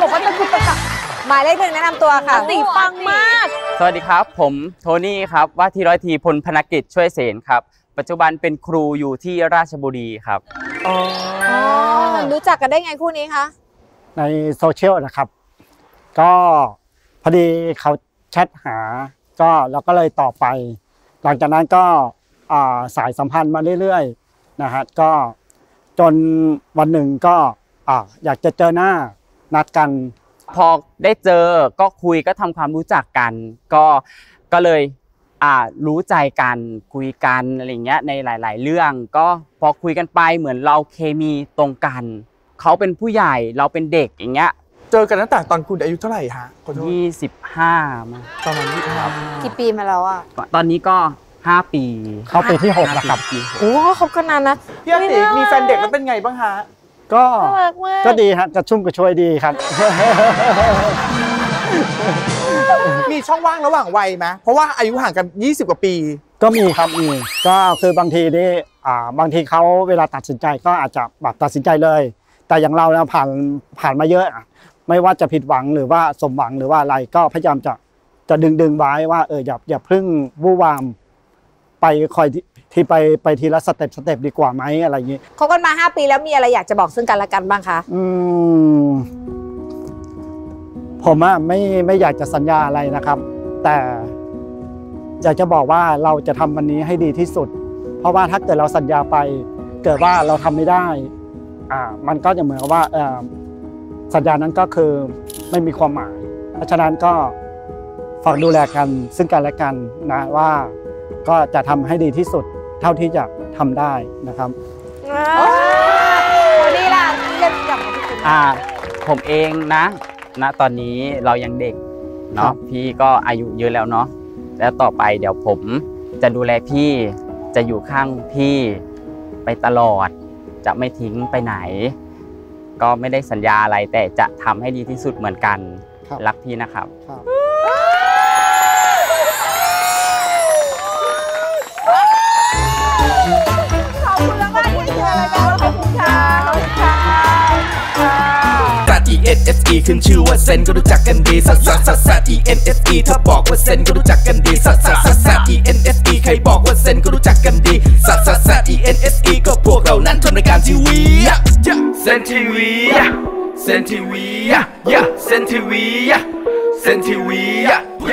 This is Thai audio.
บอกว่าตะกุกตะกักหมายเลขหนึ่งแนะนำตัวค่ะตีปังมากสวัสดีครับผมโทนี่ครับว่าที่ร้อยตีพลพนกิจช่วยเสนครับปัจจุบันเป็นครูอยู่ที่ราชบุรีครับอ๋อรู้จักกันได้ไงคู่นี้คะในโซเชียลนะครับก็พอดีเขาแชทหาก็เราก็เลยต่อไปหลังจากนั้นก็สายสัมพันธ์มาเรื่อยๆนะฮะก็จนวันหนึ่งก็อยากจะเจอหน้านัดกันพอได้เจอก็คุยก็ทำความรู้จักกันก็เลยรู้ใจกันคุยกันอะไรเงี้ยในหลายๆเรื่องก็พอคุยกันไปเหมือนเราเคมีตรงกันเขาเป็นผู้ใหญ่เราเป็นเด็กอย่างเงี้ยเจอกันตั้งแต่ตอนคุณอายุเท่าไหร่ฮะ25มาตอนนั้นกี่ปีมาแล้วอ่ะตอนนี้ก็5 ปีเข้าปีที่6แล้วครับโอ้คบกันนานนะพี่ตีมีแฟนเด็กแล้วเป็นไงบ้างฮะก็ดีฮะกระชุ่มกระชวยดีครับมีช่องว่างระหว่างวัยไหมเพราะว่าอายุห่างกัน20กว่าปีก็มีครับมีก็คือบางทีนี่บางทีเขาเวลาตัดสินใจก็อาจจะแบบตัดสินใจเลยแต่อย่างเราเนี่ยผ่านมาเยอะไม่ว่าจะผิดหวังหรือว่าสมหวังหรือว่าอะไรก็พยายามจะดึงไว้ว่าอย่าพึ่งวู่วามไปคอยที่ไปทีละสเต็ปดีกว่าไหมอะไรอย่างนี้คบกันมา5 ปีแล้วมีอะไรอยากจะบอกซึ่งกันและกันบ้างคะผมอะไม่อยากจะสัญญาอะไรนะครับแต่อยากจะบอกว่าเราจะทำวันนี้ให้ดีที่สุดเพราะว่าถ้าเกิดเราสัญญาไปเกิดว่าเราทำไม่ได้มันก็จะเหมือนกับว่าสัญญานั้นก็คือไม่มีความหมายเพราะฉะนั้นก็ฝากดูแลกันซึ่งกันและกันนะว่าก็จะทำให้ดีที่สุดเท่าที่จะทำได้นะครับวันนี้ล่ะเล่นกับผมเองนะตอนนี้เรายังเด็กเนาะพี่ก็อายุเยอะแล้วเนาะแล้วต่อไปเดี๋ยวผมจะดูแลพี่จะอยู่ข้างพี่ไปตลอดจะไม่ทิ้งไปไหนก็ไม่ได้สัญญาอะไรแต่จะทำให้ดีที่สุดเหมือนกันรักพี่นะครับขอบคุณมากที่เจอรายการขอบคุณค่ะขอบคุณค่ะENSE ขึ้นชื่อว่าเซนก็รู้จักกันดีสัสสัสสัสสัส ENSE ถ้าบอกว่าเซนก็รู้จักกันดีสัสสัสสัสสัส ENSE ใครบอกว่าเซนก็รู้จักกันดีสัสสัสสัส ENSE ก็พวกเรานั้นทำรายการทีวีเซนทีวีเซนทีวีเซนทีวีเซนทีวี